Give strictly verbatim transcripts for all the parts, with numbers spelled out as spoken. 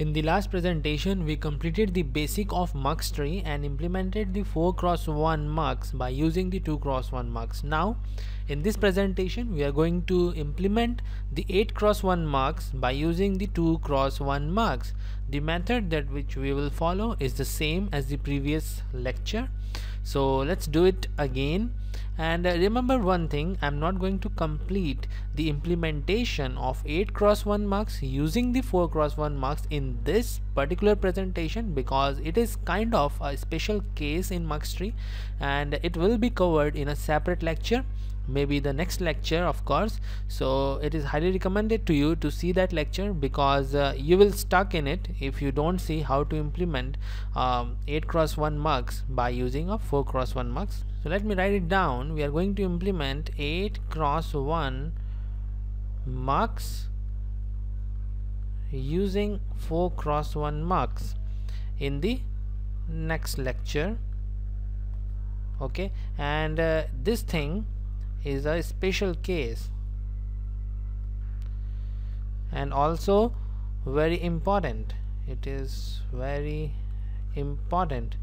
In the last presentation, we completed the basic of mux tree and implemented the four cross one mux by using the two cross one mux. Now, in this presentation, we are going to implement the eight cross one mux by using the two cross one mux. The method that which we will follow is the same as the previous lecture. So let's do it again. And uh, remember one thing, I'm not going to complete the implementation of eight cross one mux using the four cross one mux in this particular presentation because it is kind of a special case in mux tree and it will be covered in a separate lecture, maybe the next lecture, of course. So it is highly recommended to you to see that lecture because uh, you will stuck in it if you don't see how to implement um, eight cross one mux by using a four cross one mux. So let me write it down. We are going to implement eight cross one mux using four cross one mux in the next lecture, okay? And uh, this thing is a special case and also very important. It is very important.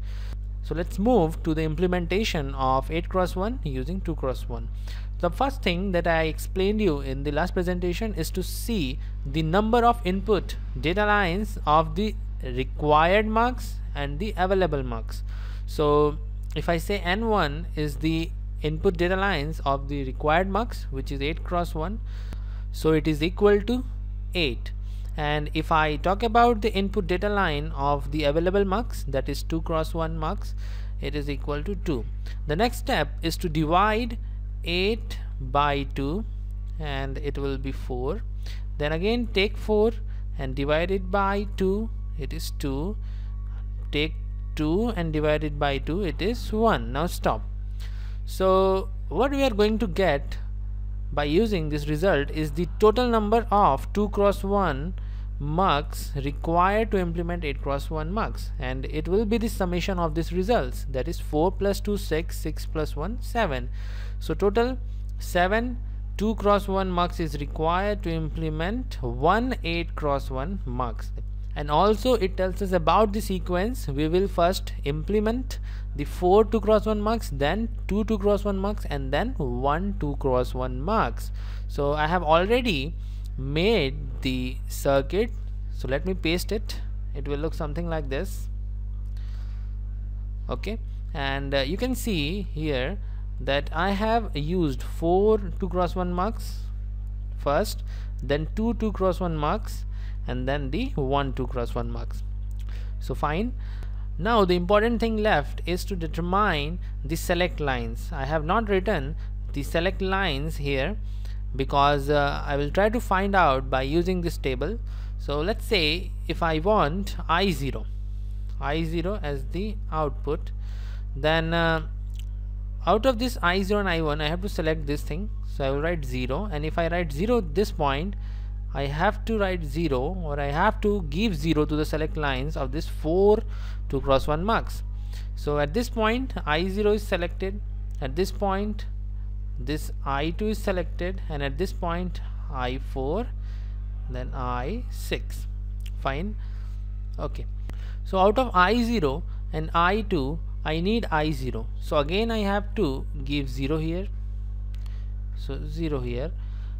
So let's move to the implementation of eight cross one using two cross one. The first thing that I explained you in the last presentation is to see the number of input data lines of the required mux and the available mux. So if I say N one is the input data lines of the required mux, which is eight cross one, so it is equal to eight. And if I talk about the input data line of the available mux, that is two cross one mux, it is equal to two. The next step is to divide eight by two and it will be four. Then again take four and divide it by two, it is two. Take two and divide it by two, it is one. Now stop. So what we are going to get by using this result is the total number of two cross one mux required to implement eight cross one mux, and it will be the summation of these results, that is four plus two six, six plus one seven. So total seven two cross one mux is required to implement one eight cross one mux. And also it tells us about the sequence. We will first implement the four two cross one mux, then two two cross one mux, and then one two cross one mux. So I have already made the circuit. So let me paste it. It will look something like this. Okay, and uh, you can see here that I have used four two cross one mux first, then two two cross one mux, and then the one two cross one mux. So fine. Now the important thing left is to determine the select lines. I have not written the select lines here because uh, I will try to find out by using this table. So let's say if I want I zero I zero as the output, then uh, out of this I zero and I one I have to select this thing. So I will write zero, and if I write zero at this point, I have to write zero, or I have to give zero to the select lines of this four two cross one mux. So at this point I zero is selected, at this point this I two is selected, and at this point I four, then I six. Fine. Okay, so out of I zero and I two I need I zero, so again I have to give zero here, so zero here,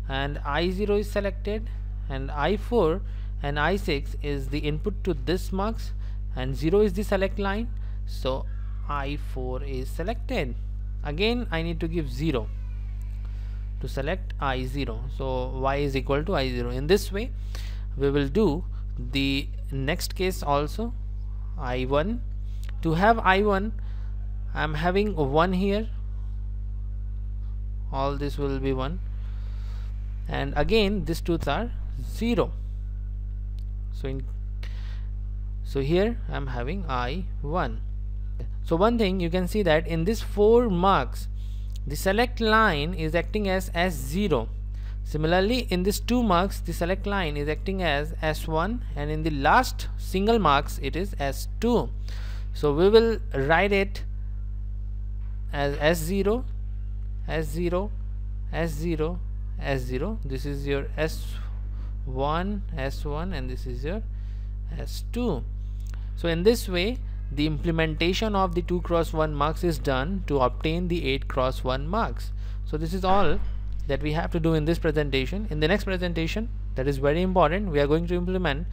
and I zero is selected, and I four and I six is the input to this mux, and zero is the select line, so I four is selected. Again I need to give zero to select I zero, so Y is equal to I zero. In this way we will do the next case also, I one. To have I one, I'm having one here, all this will be one, and again these two are zero. So in so here I'm having I one. So one thing you can see that in this four mux the select line is acting as S zero. Similarly in this two mux the select line is acting as S one, and in the last single mux it is S two. So we will write it as S zero, S zero, S zero, S zero. This is your S one, S one, and this is your as two. So in this way the implementation of the two cross one marks is done to obtain the eight cross one marks. So this is all that we have to do in this presentation. In the next presentation, that is very important, we are going to implement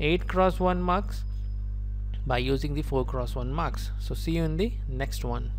eight cross one marks by using the four cross one marks. So see you in the next one.